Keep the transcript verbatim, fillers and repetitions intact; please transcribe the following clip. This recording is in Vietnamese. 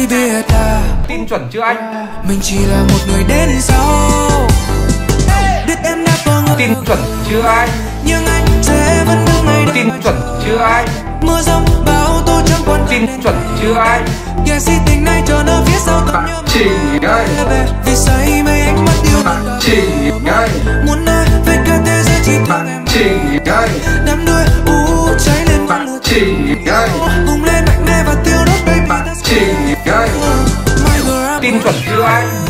mới biết à, tin chuẩn chưa anh, mình chỉ là một người đến sau. Biết em đã có người tin chuẩn chưa anh, nhưng anh sẽ vẫn đứng ngay đây. Tin chuẩn chưa anh, mưa giông bão tố chẳng quan tin chuẩn chưa anh, kẻ si tình này cho nó phía sau tầm nhớ Trình ơi, vì say mê ánh mắt yêu thương Trình ơi, muốn nói về cả thế giới chỉ thương em Trình ơi, đắm đuối u cháy lên ngọn lửa Trình ơi, cùng lên mạnh mẽ và tiêu đốt baby Trình ơi. Tin chuẩn chưa anh.